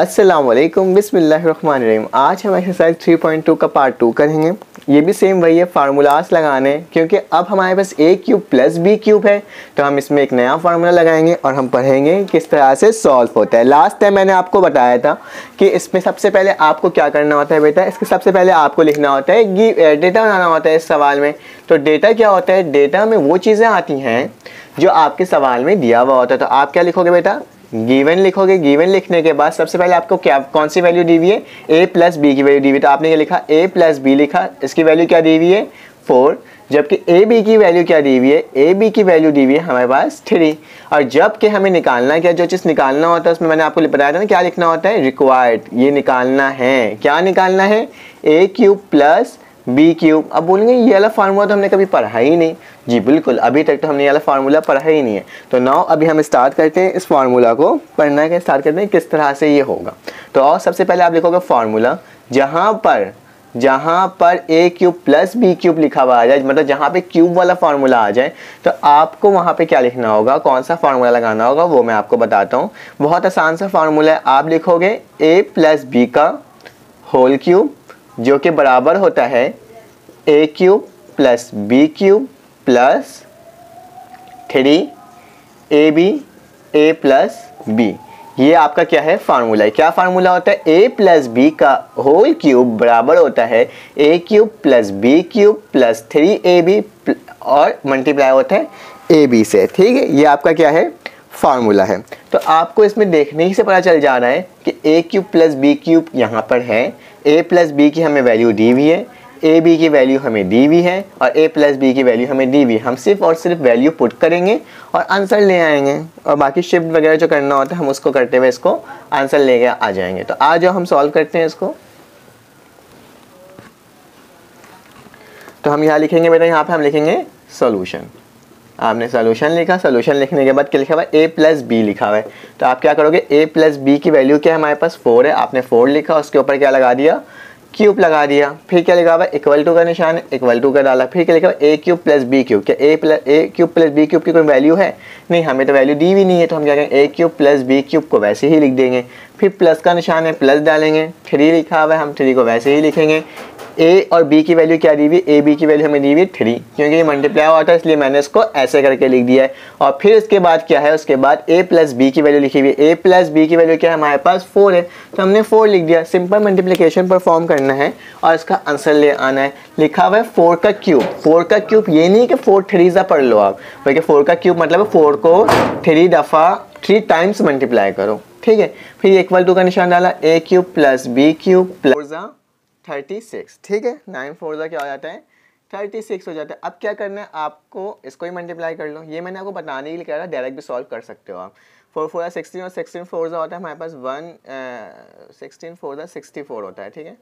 अस्सलामुअलैकुम, बिस्मिल्लाहिर्रहमानिर्रहीम। आज हम एक्सरसाइज 3.2 का पार्ट 2 करेंगे। ये भी सेम वही है, फार्मूलास लगाने, क्योंकि अब हमारे पास ए क्यूब प्लस बी क्यूब है, तो हम इसमें एक नया फार्मूला लगाएंगे और हम पढ़ेंगे किस तरह से सॉल्व होता है। लास्ट टाइम मैंने आपको बताया था कि इसमें सबसे पहले आपको क्या करना होता है बेटा, इसके सबसे पहले आपको लिखना होता है डेटा बनाना होता है इस सवाल में। तो डेटा क्या होता है? डेटा में वो चीज़ें आती हैं जो आपके सवाल में दिया हुआ होता है। तो आप क्या लिखोगे बेटा? गिवन लिखोगे। गिवन लिखने के बाद सबसे पहले आपको क्या, कौन सी वैल्यू दी हुई है? ए प्लस बी की वैल्यू दी हुई। तो आपने ये लिखा ए प्लस बी लिखा, इसकी वैल्यू क्या दी हुई है? 4। जबकि ए बी की वैल्यू क्या दी हुई है? ए बी की वैल्यू दी हुई है हमारे पास 3। और जबकि हमें निकालना क्या, जो चीज़ निकालना होता है उसमें मैंने आपको बताया था ना क्या लिखना होता है, रिक्वायर्ड। ये निकालना है, क्या निकालना है? ए क्यूब प्लस बी क्यूब। अब बोलेंगे ये वाला फार्मूला तो हमने कभी पढ़ा ही नहीं। जी बिल्कुल, अभी तक तो हमने ये वाला फार्मूला पढ़ा ही नहीं है। तो नाउ अभी हम स्टार्ट करते हैं इस फार्मूला को पढ़ना के, स्टार्ट करते हैं किस तरह से ये होगा। तो और सबसे पहले आप लिखोगे फार्मूला, जहाँ पर ए क्यूब प्लस बी क्यूब लिखा हुआ आ जाए, मतलब जहाँ पे क्यूब वाला फार्मूला आ जाए, तो आपको वहाँ पे क्या लिखना होगा, कौन सा फार्मूला लगाना होगा वो मैं आपको बताता हूँ। बहुत आसान सा फार्मूला है। आप लिखोगे ए प्लस बी का होल क्यूब, जो कि बराबर होता है ए cube plus B cube plus 3 a B A plus B. ये आपका क्या है फार्मूला है। क्या फार्मूला होता है? ए प्लस बी का होल क्यूब बराबर होता है ए cube plus B cube plus 3 a B और मल्टीप्लाई होता है ए बी से। ठीक है, ये आपका क्या है फार्मूला है। तो आपको इसमें देखने ही से पता चल जा रहा है कि ए क्यूब प्लस बी क्यूब यहाँ पर है, ए प्लस बी की हमें वैल्यू दी हुई है, ए बी की वैल्यू हमें दी हुई है और ए प्लस बी की वैल्यू हमें दी हुई है। हम सिर्फ और सिर्फ वैल्यू पुट करेंगे और आंसर ले आएंगे, और बाकी शिफ्ट वगैरह जो करना होता है हम उसको करते हुए इसको आंसर लेके आ जाएंगे। तो आ जाओ हम सॉल्व करते हैं इसको। तो हम यहाँ लिखेंगे बेटा, यहाँ पर हम लिखेंगे सोल्यूशन। आपने सोल्यूशन लिखा, सोल्यूशन लिखने के बाद क्या लिखा हुआ है? ए प्लस बी लिखा हुआ है। तो आप क्या करोगे, ए प्लस बी की वैल्यू क्या है हमारे पास? 4 है। आपने 4 लिखा, उसके ऊपर क्या लगा दिया? क्यूब लगा दिया। फिर क्या लिखा हुआ है? इक्वल टू का निशान है, इक्वल टू का डाला। फिर क्या लिखा हुआ? ए क्यूब प्लस बी क्यूब। क्या a cube plus B cube की कोई वैल्यू है? नहीं, हमें तो वैल्यू दी भी नहीं है। तो हम क्या करेंगे, ए क्यूब प्लस बी क्यूब को वैसे ही लिख देंगे। फिर प्लस का निशान है, प्लस डालेंगे। 3 लिखा हुआ है, हम 3 को वैसे ही लिखेंगे। ए और बी की वैल्यू क्या दी हुई? ए बी की वैल्यू हमें दी हुई 3, क्योंकि ये मल्टीप्लाई हुआ था इसलिए मैंने इसको ऐसे करके लिख दिया है। और फिर इसके बाद क्या है? उसके बाद ए प्लस बी की वैल्यू लिखी हुई है। ए प्लस बी की वैल्यू क्या है हमारे पास? 4 है, तो हमने 4 लिख दिया। सिंपल मल्टीप्लिकेशन परफॉर्म करना है और इसका आंसर ले आना है। लिखा हुआ है 4 का क्यूब। 4 का क्यूब ये नहीं कि 4 3 सा पढ़ लो आप, बल्कि 4 का क्यूब मतलब 4 को 3 टाइम्स मल्टीप्लाई करो। ठीक है, फिर इक्वल टू का निशान डाला, ए cube plus B cube plus 36। ठीक है, 9 4 क्या हो जाता है? 36 हो जाता है। अब क्या करना है आपको, इसको ही मल्टीप्लाई कर लो। ये मैंने आपको बताने के लिए कह रहा, डायरेक्ट भी सॉल्व कर सकते हो आप। 4 4 16 और 16 4 होता है हमारे पास 1, 16 4 64 होता है। ठीक है,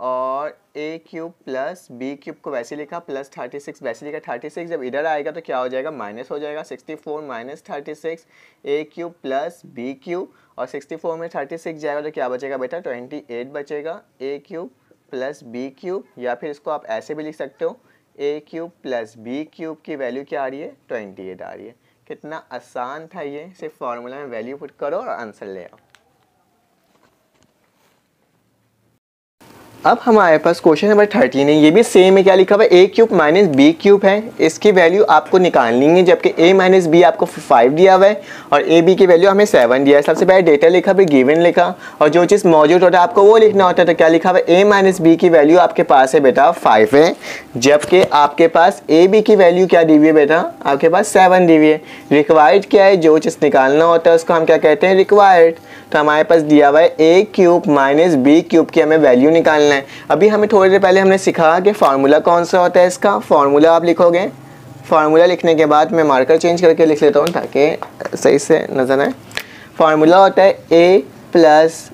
और ए क्यूब प्लस बी क्यूब को वैसे लिखा, प्लस 36 वैसे लिखा। 36 जब इधर आएगा तो क्या हो जाएगा? माइनस हो जाएगा। 64 minus 36 a cube plus B cube, और 64 में 36 जाएगा तो क्या बचेगा बेटा? 28 बचेगा। ए क्यूब प्लस बी क्यूब, या फिर इसको आप ऐसे भी लिख सकते हो, ए क्यूब प्लस बी क्यूब की वैल्यू क्या आ रही है? 28 आ रही है। कितना आसान था ये, सिर्फ फार्मूला में वैल्यू पुट करो और आंसर ले आओ। अब हमारे पास क्वेश्चन नंबर 13 है। ये भी सेम है, क्या लिखा हुआ है? ए क्यूब माइनस बी क्यूब है, इसकी वैल्यू आपको निकालनी है। जबकि ए माइनस बी आपको 5 दिया हुआ है और ए बी की वैल्यू हमें 7 दिया है। सबसे पहले डेटा लिखा, फिर गिवन लिखा, और जो चीज़ मौजूद होता है आपको वो लिखना होता है। तो क्या लिखा हुआ है? ए माइनस बी की वैल्यू आपके पास है बेटा 5 है, जबकि आपके पास ए बी की वैल्यू क्या दी हुई है बेटा? आपके पास 7 दी हुई है। रिक्वायर्ड क्या है? जो चीज़ निकालना होता है उसको हम क्या कहते हैं? रिक्वायर्ड। तो हमारे पास दिया हुआ है ए क्यूब माइनस बी क्यूब की हमें वैल्यू निकालना है। अभी हमें थोड़ी देर पहले हमने सीखा कि फार्मूला कौन सा होता है इसका। फार्मूला आप लिखोगे, फार्मूला लिखने के बाद मैं मार्कर चेंज करके लिख लेता हूँ ताकि सही से नजर आए। फार्मूला होता है ए प्लस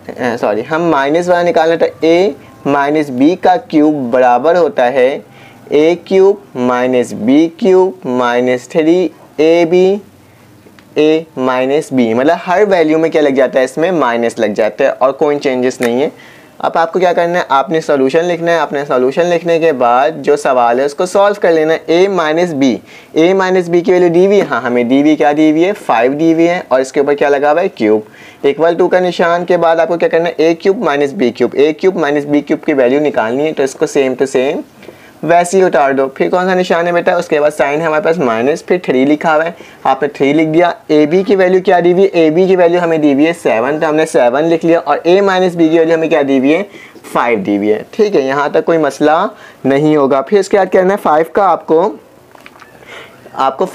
हम माइनस वाला निकालना होता है। ए माइनस बी का क्यूब बराबर होता है ए cube minus B cube minus 3 a B A minus B. मतलब हर वैल्यू में क्या लग जाता है? इसमें माइनस लग जाता है और कोई चेंजेस नहीं है। अब आपको क्या करना है, आपने सॉल्यूशन लिखना है। अपने सॉल्यूशन लिखने के बाद जो सवाल है उसको सॉल्व कर लेना है। a माइनस बी की वैल्यू दी हुई है, हाँ हमें दी हुई क्या दी हुई है, 5 दी हुई है और इसके ऊपर क्या लगा हुआ है, क्यूब। इक्वल टू का निशान के बाद आपको क्या करना है, a cube minus B cube की वैल्यू निकालनी है। तो इसको सेम टू सेम वैसे ही उतार दो। फिर कौन सा निशान है बेटा, उसके बाद साइन है हमारे पास माइनस, फिर 3 लिखा हुआ है, आपने 3 लिख दिया। ए बी की वैल्यू क्या दी हुई है, ए बी की वैल्यू हमें दी हुई है 7, तो हमने 7 लिख लिया। और ए माइनस बी की वैल्यू हमें क्या दी हुई है, 5 दी हुई है। ठीक है, यहाँ तक कोई मसला नहीं होगा। फिर उसके बाद कहना है 5 का आपको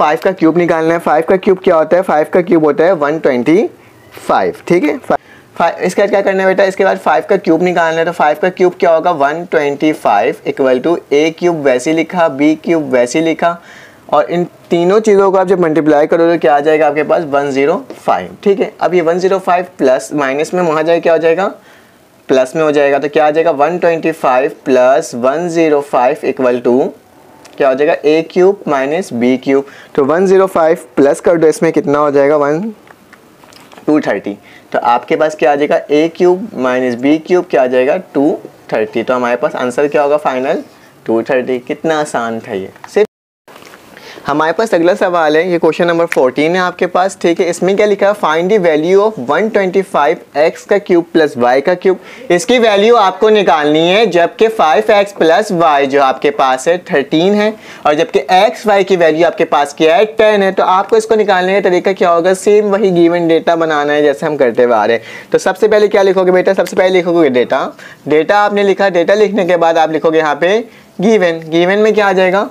5 का क्यूब निकालना है। 5 का क्यूब क्या होता है, 5 का क्यूब होता है 125। ठीक है, इसके बाद क्या करना है बेटा, इसके बाद 5 का क्यूब निकालना है। तो 5 का क्यूब क्या होगा, 125 इक्वल टू ए क्यूब वैसे लिखा, बी क्यूब वैसे लिखा, और इन तीनों चीज़ों को आप जब मल्टीप्लाई करोगे क्या आ जाएगा आपके पास, 105। ठीक है, अब ये 105 प्लस माइनस में वहाँ जाए क्या हो जाएगा, प्लस में हो जाएगा। तो क्या आ जाएगा, 125 प्लस 105 इक्वल टू क्या हो जाएगा, ए क्यूब माइनस बी क्यूब। तो 105 प्लस कर दो, इसमें कितना हो जाएगा, 230। तो आपके पास क्या आ जाएगा, ए क्यूब माइनस बी क्यूब क्या आ जाएगा, 230। तो हमारे पास आंसर क्या होगा फाइनल, 230। कितना आसान था ये। सिर्फ हमारे पास अगला सवाल है, ये क्वेश्चन नंबर 14 है आपके पास। ठीक है, इसमें क्या लिखा है, find the value of 125 x का क्यूब प्लस वाई का क्यूब। इसकी वैल्यू आपको निकालनी है, जबकि 5x प्लस वाई जो आपके पास है 13 है, और जबकि एक्स वाई की वैल्यू आपके पास क्या है, 10 है। तो आपको इसको निकालने का तरीका क्या होगा, सेम वही गिवन डेटा बनाना है जैसे हम करते हुए आ रहे हैं। तो सबसे पहले क्या लिखोगे बेटा, सबसे पहले लिखोगे डेटा आपने लिखा। डेटा लिखने के बाद आप लिखोगे यहाँ पे गिवन में क्या आ जाएगा,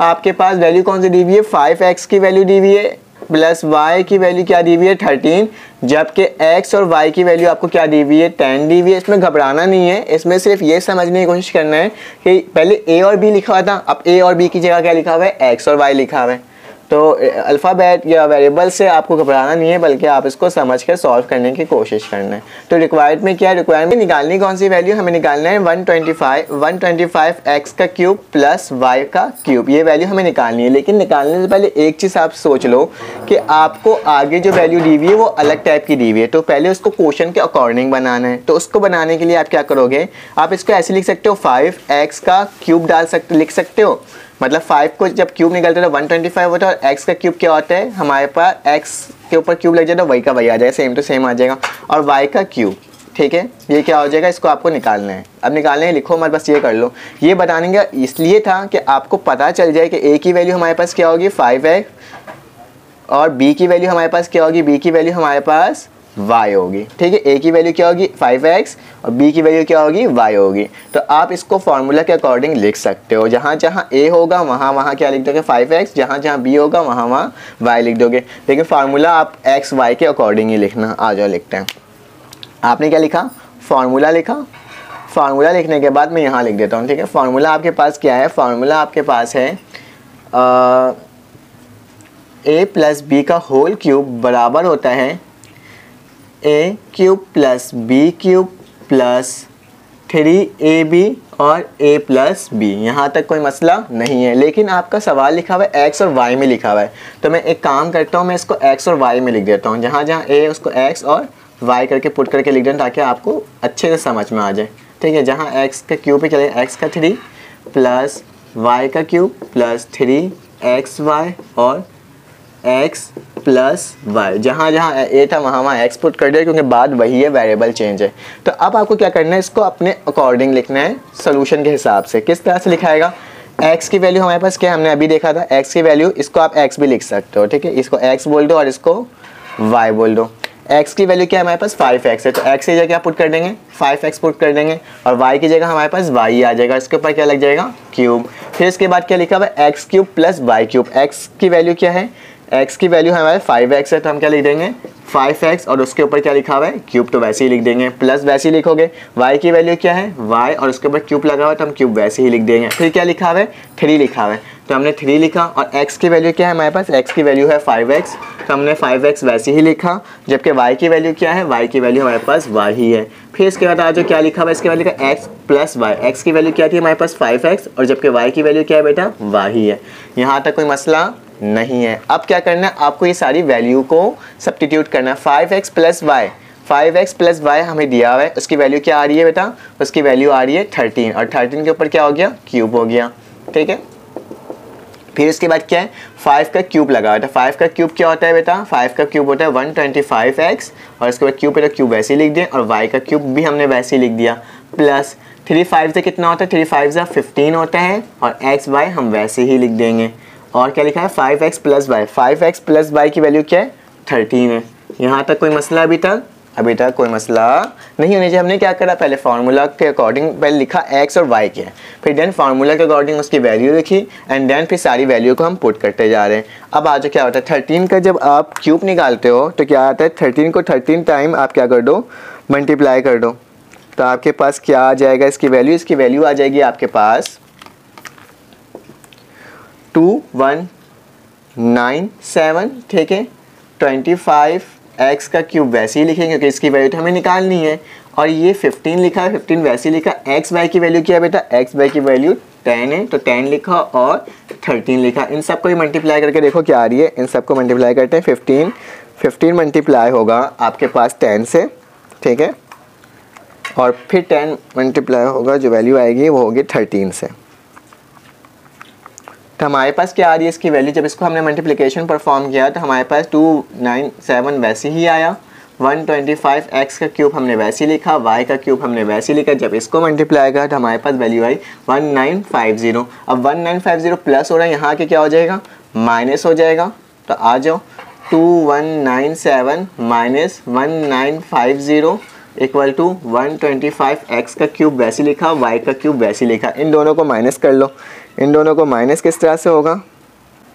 आपके पास वैल्यू कौन सी दी हुई है, 5x की वैल्यू दी हुई है प्लस वाई की वैल्यू क्या दी हुई है, 13, जबकि x और y की वैल्यू आपको क्या दी हुई है, 10 दी हुई है। इसमें घबराना नहीं है, इसमें सिर्फ ये समझने की कोशिश करना है कि पहले a और b लिखा हुआ था, अब a और b की जगह क्या लिखा हुआ है, x और y लिखा हुआ है। तो अल्फ़ाबेट या वेरिएबल से आपको घबराना नहीं है, बल्कि आप इसको समझ कर सॉल्व करने की कोशिश करना है। तो रिक्वायर्ड में क्या है, रिक्वायर्ड में निकालनी कौन सी वैल्यू, हमें निकालना है 125 एक्स का क्यूब प्लस वाई का क्यूब, ये वैल्यू हमें निकालनी है। लेकिन निकालने से पहले एक चीज़ आप सोच लो कि आपको आगे जो वैल्यू दी हुई है वो अलग टाइप की दी हुई है, तो पहले उसको क्वेश्चन के अकॉर्डिंग बनाना है। तो उसको बनाने के लिए आप क्या करोगे, आप इसको ऐसे लिख सकते हो, 5x का क्यूब लिख सकते हो, मतलब 5 को जब क्यूब निकलता है तो 125 होता है, और x का क्यूब क्या होता है, हमारे पास x के ऊपर क्यूब लग जाए तो y का y आ जाएगा, सेम टू सेम आ जाएगा, और y का क्यूब। ठीक है, ये क्या हो जाएगा, इसको आपको निकालना है। अब निकालने लिखो, हमारे पास ये कर लो, ये बताने का इसलिए था कि आपको पता चल जाए कि a की वैल्यू हमारे पास क्या होगी, 5x, और b की वैल्यू हमारे पास क्या होगी, b की वैल्यू हमारे पास y होगी। ठीक है, a की वैल्यू क्या होगी, 5x, और b की वैल्यू क्या होगी, y होगी। तो आप इसको फार्मूला के अकॉर्डिंग लिख सकते हो, जहाँ जहाँ a होगा वहाँ क्या लिख दोगे, 5x, जहाँ जहाँ b होगा वहाँ y लिख दोगे। लेकिन फार्मूला आप x y के अकॉर्डिंग ही लिखना। आ जाओ लिखते हैं, आपने क्या लिखा, फार्मूला लिखा। फार्मूला लिखने के बाद मैं यहाँ लिख देता हूँ। ठीक है, फार्मूला आपके पास क्या है, फार्मूला आपके पास है a प्लस बी का होल क्यूब बराबर होता है ए cube plus B cube plus 3ab और a प्लस बी। यहाँ तक कोई मसला नहीं है, लेकिन आपका सवाल लिखा हुआ है x और y में लिखा हुआ है, तो मैं एक काम करता हूँ, मैं इसको x और y में लिख देता हूँ, जहाँ जहाँ a उसको x और y करके पुट करके लिख दें ताकि आपको अच्छे से समझ में आ जाए। ठीक है, जहाँ x का क्यूब पे चले, x का 3 प्लस y का क्यूब प्लस 3xy और x प्लस वाई, जहाँ जहाँ ए था वहाँ एक्स पुट कर दिया, क्योंकि बाद वही है, वेरिएबल चेंज है। तो अब आपको क्या करना है, इसको अपने अकॉर्डिंग लिखना है सोल्यूशन के हिसाब से। किस तरह से लिखाएगा, एक्स की वैल्यू हमारे पास क्या है, हमने अभी देखा था एक्स की वैल्यू, इसको आप एक्स भी लिख सकते हो। ठीक है, इसको एक्स बोल दो और इसको वाई बोल दो। एक्स की वैल्यू क्या है हमारे पास, 5x है, तो एक्स की जगह क्या पुट कर देंगे, 5x पुट कर देंगे, और वाई की जगह हमारे पास वाई आ जाएगा, इसके ऊपर क्या लग जाएगा, क्यूब। फिर इसके बाद क्या लिखा हुआ है, x cube plus y cube. X की वैल्यू क्या है, x की वैल्यू हमारे 5x है, तो हम क्या लिख देंगे, 5x, और उसके ऊपर क्या लिखा हुआ है, क्यूब, तो वैसे ही लिख देंगे। प्लस वैसे ही लिखोगे, y की वैल्यू क्या है, y, और उसके ऊपर क्यूब लगा हुआ है, तो हम क्यूब वैसे ही लिख देंगे। फिर क्या लिखा हुआ है, 3 लिखा हुआ है, तो हमने 3 लिखा, और x की वैल्यू क्या है हमारे पास, x की वैल्यू है 5x, तो हमने 5x वैसे ही लिखा, जबकि y की वैल्यू क्या है, y की वैल्यू हमारे पास y ही है। फिर इसके बाद आज जो क्या लिखा हुआ है, इसके बाद लिखा x प्लस वाई। एक्स की वैल्यू क्या थी हमारे पास, 5x, और जबकि y की वैल्यू क्या है बेटा, y ही है। यहाँ तक कोई मसला नहीं है। अब क्या करना है, आपको ये सारी वैल्यू को सब्स्टिट्यूट करना है, 5x plus y 5x plus y हमें दिया हुआ है, उसकी वैल्यू क्या आ रही है बेटा, उसकी वैल्यू आ रही है 13 और 13 के ऊपर क्या हो गया, क्यूब हो गया। ठीक है, फिर इसके बाद क्या है, 5 का क्यूब लगा हुआ है। 5 का क्यूब क्या होता है बेटा, 5 का क्यूब होता है 125x और इसके बाद क्यूब है तो क्यूब वैसे ही लिख दिया और y का क्यूब भी हमने वैसे ही लिख दिया। प्लस 3 5 से कितना होता है, 3 5 15 होता है और एक्स वाई हम वैसे ही लिख देंगे। और क्या लिखा है, 5x plus y, 5x plus y की वैल्यू क्या है, 13 है। यहाँ तक कोई मसला अभी तक कोई मसला नहीं होने चाहिए। हमने क्या करा, पहले फार्मूला के अकॉर्डिंग पहले लिखा x और y के, फिर देन फार्मूला के अकॉर्डिंग उसकी वैल्यू लिखी एंड देन फिर सारी वैल्यू को हम पुट करते जा रहे हैं। अब आज क्या होता है, 13 का जब आप क्यूब निकालते हो तो क्या आता है, 13 को 13 टाइम आप क्या कर दो, मल्टीप्लाई कर दो, तो आपके पास क्या आ जाएगा, इसकी वैल्यू आ जाएगी आपके पास 2197। ठीक है, 25x का क्यूब वैसे ही लिखेंगे क्योंकि इसकी वैल्यू तो हमें निकालनी है। और ये 15 लिखा है, 15 वैसे ही लिखा। एक्स वाई की वैल्यू क्या है बेटा, एक्स वाई की वैल्यू 10 है तो 10 लिखा और 13 लिखा। इन सबको ही मल्टीप्लाई करके देखो क्या आ रही है, इन सबको मल्टीप्लाई करते हैं। 15 मल्टीप्लाई होगा आपके पास 10 से, ठीक है, और फिर 10 मल्टीप्लाई होगा, जो वैल्यू आएगी वो होगी 13 से। तो हमारे पास क्या आ रही है इसकी वैल्यू, जब इसको हमने मल्टीप्लिकेशन परफॉर्म किया तो हमारे पास 297 वैसे ही आया, 125x का क्यूब हमने वैसे ही लिखा, y का क्यूब हमने वैसे ही लिखा। जब इसको मल्टीप्लाई किया तो हमारे पास वैल्यू आई 1950। अब 1950 प्लस हो रहा है, यहाँ के क्या हो जाएगा, माइनस हो जाएगा। तो आ जाओ 2197 माइनस 1950 इक्वल टू 125x का क्यूब वैसे लिखा, y का क्यूब वैसे लिखा, इन दोनों को माइनस कर लो। इन दोनों को माइनस किस तरह से होगा,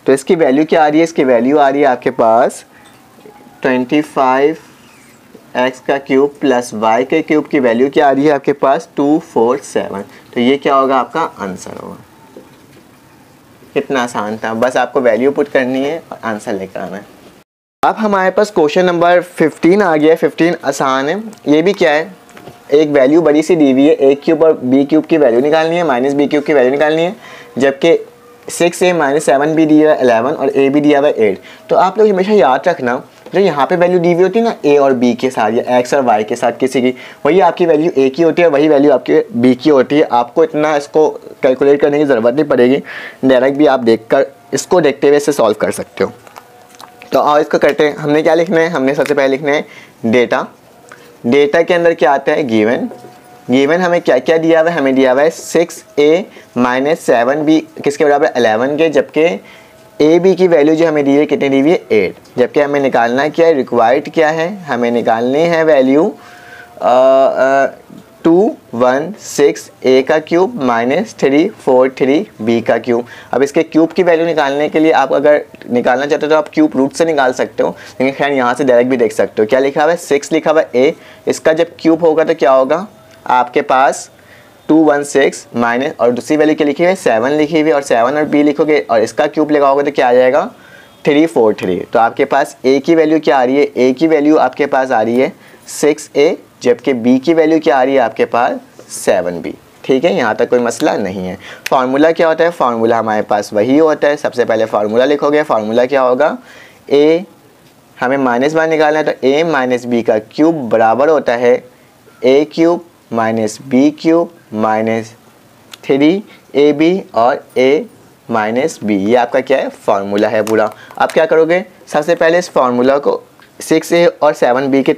तो इसकी वैल्यू क्या आ रही है, इसकी वैल्यू आ रही है आपके पास 25x का क्यूब प्लस y के क्यूब की वैल्यू क्या आ रही है आपके पास 247। तो ये क्या होगा, आपका आंसर होगा। कितना आसान था, बस आपको वैल्यू पुट करनी है और आंसर लेकर आना है। अब हमारे पास क्वेश्चन नंबर 15 आ गया है। 15 आसान है, ये भी क्या है, एक वैल्यू बड़ी सी दी हुई है, a क्यूब और b क्यूब की वैल्यू निकालनी है, माइनस b क्यूब की वैल्यू निकालनी है, जबकि 6a माइनस 7b दिया हुआ 11 और a भी दिया हुआ 8। तो आप लोग हमेशा याद रखना, जो यहाँ पे वैल्यू दी हुई होती है ना a और b के साथ या x और y के साथ किसी की, वही आपकी वैल्यू a की होती है, वही वैल्यू आपकी b की होती है। आपको इतना इसको कैलकुलेट करने की ज़रूरत नहीं पड़ेगी, डायरेक्ट भी आप देखते हुए इसे सॉल्व कर सकते हो। तो और इसको करते हैं, हमने क्या लिखना है, हमने सबसे पहले लिखना है डेटा के अंदर क्या आता है, गिवन हमें क्या क्या दिया हुआ है, हमें दिया हुआ है 6a माइनस 7b किसके बराबर 11 के, जबकि ab की वैल्यू जो हमें दी है कितनी दी हुई है 8, जबकि हमें निकालना क्या है, रिक्वायर्ड क्या है, हमें निकालनी है वैल्यू 216a का क्यूब माइनस 343b का क्यूब। अब इसके क्यूब की वैल्यू निकालने के लिए आप अगर निकालना चाहते हो तो आप क्यूब रूट से निकाल सकते हो, लेकिन खैर यहाँ से डायरेक्ट भी देख सकते हो। क्या लिखा हुआ है, 6 लिखा हुआ है a, इसका जब क्यूब होगा तो क्या होगा आपके पास 216 माइनस और दूसरी वैल्यू क्या लिखी हुई है 7 लिखी हुई, और 7 और b लिखोगे और इसका क्यूब लिखा होगा तो क्या आ जाएगा 343। तो आपके पास a की वैल्यू क्या आ रही है, a की वैल्यू आपके पास आ रही है 6a, जबकि b की वैल्यू क्या आ रही है आपके पास 7b। ठीक है, यहाँ तक कोई मसला नहीं है। फार्मूला क्या होता है, फार्मूला हमारे पास वही होता है, सबसे पहले फार्मूला लिखोगे, फार्मूला क्या होगा, a हमें -1 निकालना है तो a माइनस b का क्यूब बराबर होता है a cube minus b cube minus 3ab और a माइनस b। ये आपका क्या है, फार्मूला है पूरा। आप क्या करोगे, सबसे पहले इस फार्मूला को 6a और 7b के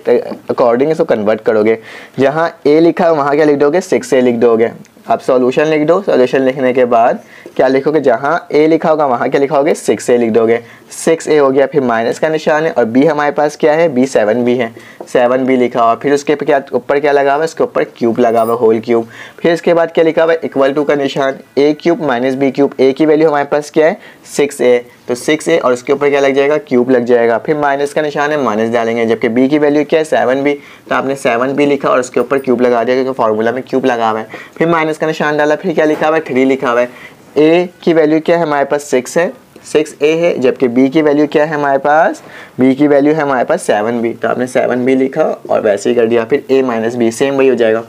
अकॉर्डिंग इसको कन्वर्ट करोगे। जहाँ a लिखा है वहाँ क्या लिख दोगे, 6a लिख दोगे। आप सॉल्यूशन लिख दो, सॉल्यूशन लिखने के बाद क्या लिखोगे, जहाँ a लिखा होगा वहाँ क्या लिखोगे, 6a लिख दोगे। 6a हो गया, फिर माइनस का निशान है और b हमारे पास क्या है, b 7b है, 7b लिखा हुआ, फिर उसके ऊपर क्या लगा हुआ, इसके ऊपर क्यूब लगा हुआ, होल क्यूब। फिर इसके बाद क्या लिखा हुआ, इक्वल टू का निशान, a cube minus b cube, a की वैल्यू हमारे पास क्या है 6a, तो 6a और उसके ऊपर क्या लग जाएगा, क्यूब लग जाएगा। फिर माइनस का निशान है, माइनस डालेंगे, जबकि b की वैल्यू क्या है 7b, तो आपने 7b लिखा और उसके ऊपर क्यूब लगा दिया क्योंकि फार्मूला में क्यूब लगा हुआ है। फिर माइनस का निशान डाला, फिर क्या लिखा हुआ है, 3 लिखा हुआ है। a की वैल्यू क्या है हमारे पास 6 है, 6a है, जबकि b की वैल्यू क्या है हमारे पास, b की वैल्यू है हमारे पास 7b, तो आपने 7b लिखा और वैसे ही कर दिया। फिर a माइनस b सेम वही हो जाएगा,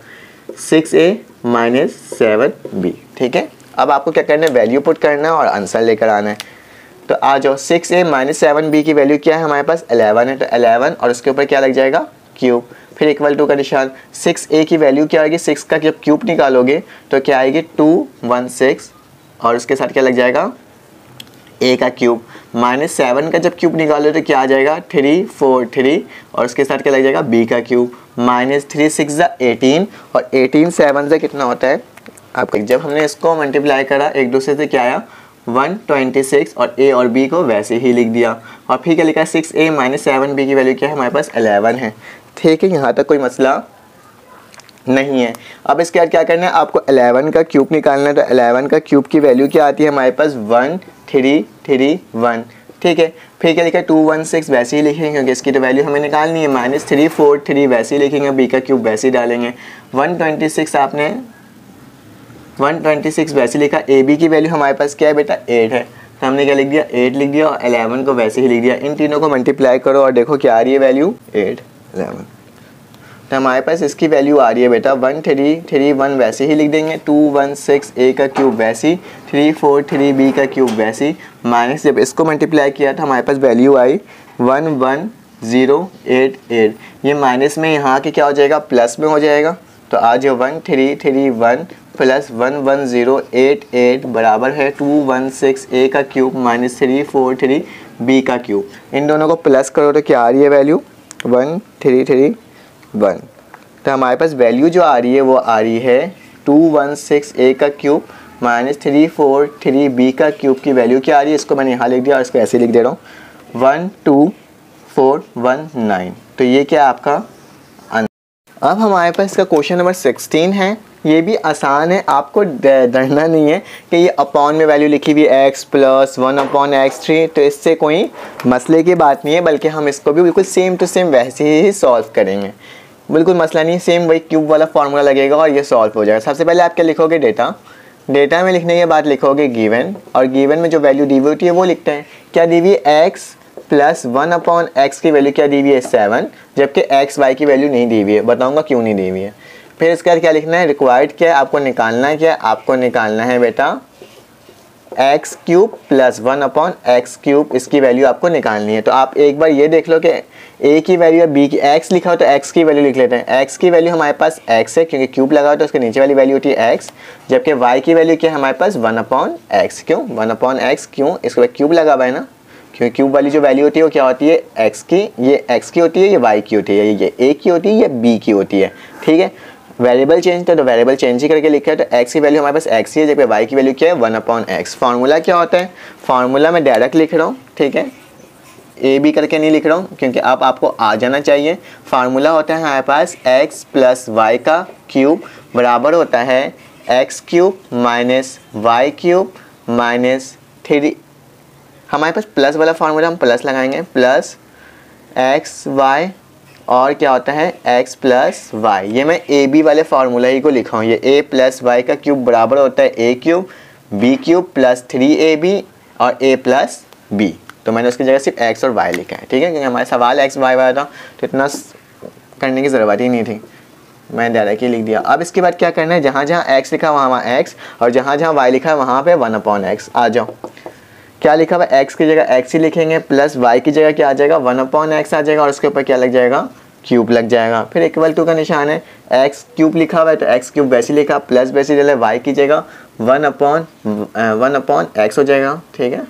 6a माइनस 7b। ठीक है, अब आपको क्या करना है, वैल्यू पुट करना है और आंसर लेकर आना है। तो आ जाओ, 6a माइनस 7b की वैल्यू क्या है हमारे पास 11 है, तो 11 और उसके ऊपर क्या लग जाएगा, क्यूब। फिर इक्वल टू का निशान, 6a की वैल्यू क्या आएगी, 6 का जब क्यूब निकालोगे तो क्या आएगी 216 और उसके साथ क्या लग जाएगा a का क्यूब, माइनस 7 का जब क्यूब निकालोगे तो क्या आ जाएगा 343 और उसके साथ क्या लग जाएगा b का क्यूब, माइनस 3 6 18 और 18 7 से कितना होता है आपका। जब हमने इसको मल्टीप्लाई करा एक दूसरे से क्या आया 126 और a और b को वैसे ही लिख दिया और फिर क्या लिखा है 6a माइनस 7b की वैल्यू क्या है हमारे पास 11 है। ठीक है, यहाँ तक कोई मसला नहीं है। अब इसके बाद क्या करना है आपको 11 का क्यूब निकालना है, तो 11 का क्यूब की वैल्यू क्या आती है हमारे पास 1331। ठीक है, फिर क्या लिखा है 216 वैसे ही लिखेंगे क्योंकि इसकी तो वैल्यू हमें निकालनी है, माइनस 343 वैसे ही लिखेंगे, b का क्यूब वैसे ही डालेंगे, 126 आपने 126 वैसे लिखा, ए बी की वैल्यू हमारे पास क्या है बेटा 8 है, तो हमने क्या लिख दिया 8 लिख दिया और 11 को वैसे ही लिख दिया। इन तीनों को मल्टीप्लाई करो और देखो क्या आ रही है वैल्यू 8 11, तो हमारे पास इसकी वैल्यू आ रही है बेटा 1331 वैसे ही लिख देंगे, 216 ए का क्यूब वैसी, 343 बी का क्यूब वैसी, माइनस जब इसको मल्टीप्लाई किया तो हमारे पास वैल्यू आई 11088, ये माइनस में यहाँ के क्या हो जाएगा प्लस में हो जाएगा, तो आज 1331 प्लस 11088 बराबर है 216 ए का क्यूब माइनस 343 बी का क्यूब। इन दोनों को प्लस करो तो क्या आ रही है वैल्यू 1331, तो हमारे पास वैल्यू जो आ रही है वो आ रही है 216 ए का क्यूब माइनस 343 बी का क्यूब की वैल्यू क्या आ रही है, इसको मैंने यहाँ लिख दिया और इसको ऐसे लिख दे रहा हूँ 12419। तो ये क्या आपका। अब हमारे पास इसका क्वेश्चन नंबर 16 है, ये भी आसान है, आपको डरना नहीं है कि ये अपॉन में वैल्यू लिखी हुई x प्लस 1/(x3), तो इससे कोई मसले की बात नहीं है, बल्कि हम इसको भी बिल्कुल सेम टू सेम वैसे ही सॉल्व करेंगे, बिल्कुल मसला नहीं है, सेम वही क्यूब वाला फार्मूला लगेगा और ये सॉल्व हो जाएगा। सबसे पहले आप क्या लिखोगे डेटा, डेटा में लिखने के बाद लिखोगे गिवन, और गिवन में जो वैल्यू दी हुई होती है वो लिखते हैं, क्या दी हुई x प्लस 1/x की वैल्यू क्या दी हुई है 7, जबकि x y की वैल्यू नहीं दी हुई है, बताऊंगा क्यों नहीं दी हुई है। फिर इसके बाद क्या लिखना है, रिक्वायर्ड क्या है आपको निकालना है, क्या आपको निकालना है बेटा x cube plus 1/x cube, इसकी वैल्यू आपको निकालनी है। तो आप एक बार ये देख लो कि a की वैल्यू या b की, x लिखा हो तो x की वैल्यू लिख लेते हैं, x की वैल्यू हमारे पास x है क्योंकि क्यूब लगा हो तो उसके नीचे वाली वैल्यू होती है x, जबकि y की वैल्यू क्या है हमारे पास 1/x, क्यों 1/x क्यों, इसके बाद क्यूब लगा हुआ है ना, क्योंकि क्यूब वाली जो वैल्यू होती है वो क्या होती है x की, ये x की होती है, ये y की होती है, ये a की होती है, ये b की होती है। ठीक है, वेरिएबल चेंज तो वेरिएबल चेंज ही करके लिखा है, तो x की वैल्यू हमारे पास x ही है, जबकि y की वैल्यू क्या है 1/x। फार्मूला क्या होता है, फार्मूला मैं डायरेक्ट लिख रहा हूँ, ठीक है, ए बी करके नहीं लिख रहा हूँ क्योंकि आप आपको आ जाना चाहिए। फार्मूला होता है हमारे पास x प्लस वाई का क्यूब बराबर होता है x cube minus y cube minus 3, हमारे पास प्लस वाला फार्मूला हम प्लस लगाएंगे, प्लस एक्स वाई और क्या होता है x प्लस वाई, ये मैं ए बी वाले फार्मूला ही को लिखा हूँ, ये a प्लस वाई का क्यूब बराबर होता है a cube b cube plus 3ab और a प्लस बी, तो मैंने उसकी जगह सिर्फ x और y लिखा है। ठीक है, क्योंकि हमारा सवाल x y वाला था तो इतना करने की ज़रूरत ही नहीं थी, मैंने डायरेक्ट ही लिख दिया। अब इसके बाद क्या करना है, जहाँ जहाँ x लिखा वहाँ वहाँ x और जहाँ जहाँ y लिखा है वहाँ पर 1/x। आ जाओ, क्या लिखा हुआ x की जगह x ही लिखेंगे, प्लस y की जगह क्या आ जाएगा 1/x आ जाएगा और उसके ऊपर क्या लग जाएगा क्यूब लग जाएगा। फिर इक्वल टू का निशान है, x क्यूब लिखा हुआ है तो x क्यूब वैसे लिखा, प्लस वैसे डाले, y की जगह 1/x हो जाएगा। ठीक है,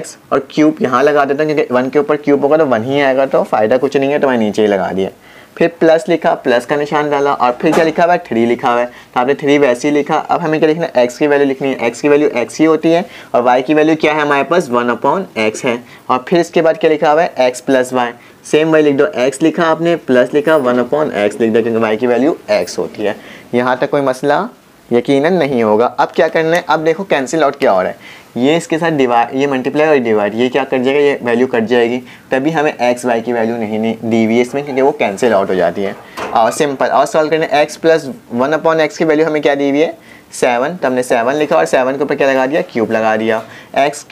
x और क्यूब यहाँ लगा देता हूँ क्योंकि 1 के ऊपर क्यूब होगा तो 1 ही आएगा, तो फ़ायदा कुछ नहीं है, तो मैंने नीचे ही लगा दिया। फिर प्लस लिखा, प्लस का निशान डाला और फिर क्या लिखा हुआ है 3 लिखा हुआ है, तो आपने 3 वैसे ही लिखा। अब हमें क्या लिखना है, x की वैल्यू लिखनी है, x की वैल्यू x ही होती है और y की वैल्यू क्या है हमारे पास 1/x है। और फिर इसके बाद क्या लिखा हुआ है x प्लस वाई, सेम वही लिख दो, x लिखा आपने प्लस लिखा 1/x लिख दो क्योंकि y की वैल्यू x होती है। यहाँ तक कोई मसला यकीनन नहीं होगा। अब क्या करना है, अब देखो कैंसिल आउट क्या हो रहा है, ये इसके साथ डिवाइड, ये मल्टीप्लाई और डिवाइड, ये क्या कट जाएगा, ये वैल्यू कट जाएगी, तभी हमें x y की वैल्यू नहीं दी हुई इसमें क्योंकि वो कैंसिल आउट हो जाती है। और सिंपल और सॉल्व करना है, x प्लस 1/x की वैल्यू हमें क्या दी हुई है 7, तो हमने 7 लिखा और 7 के ऊपर क्या लगा दिया क्यूब लगा दिया। x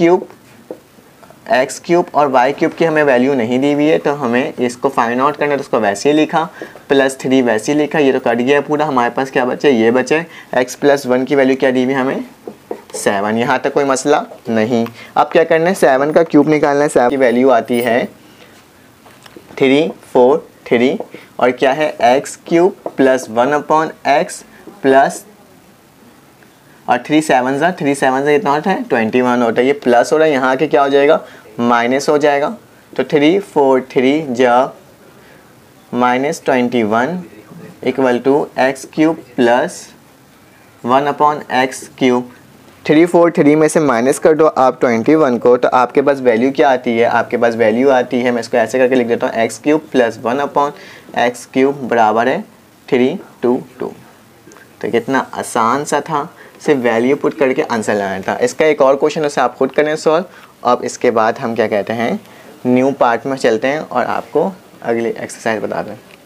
क्यूब और y क्यूब की हमें वैल्यू नहीं दी हुई है तो हमें इसको फाइंड आउट करना है, तो उसको वैसे ही लिखा, प्लस 3 वैसे ही लिखा, ये तो कट गया पूरा, हमारे पास क्या बचे ये बचे, x प्लस 1 की वैल्यू क्या दी हुई हमें 7, यहाँ तक कोई मसला नहीं। अब क्या करना है 7 का क्यूब निकालना है, 7 की वैल्यू आती है 3 4 थ्री और क्या है x cube plus one upon x plus और थ्री सेवन सा कितना होता है 21 होता है। ये प्लस हो रहा है, यहाँ आके क्या हो जाएगा माइनस हो जाएगा। तो 3 4 3 जब minus 21 equal to x cube plus one upon x cube. 3 4 3 में से माइनस कर दो आप 21 को, तो आपके पास वैल्यू क्या आती है, आपके पास वैल्यू आती है, मैं इसको ऐसे करके लिख देता हूँ x cube plus one upon x cube बराबर है 322। तो कितना आसान सा था, सिर्फ वैल्यू पुट करके आंसर लाना था। इसका एक और क्वेश्चन उसे आप खुद करें सॉल्व। अब इसके बाद हम क्या कहते हैं न्यू पार्ट में चलते हैं और आपको अगली एक्सरसाइज बता दें।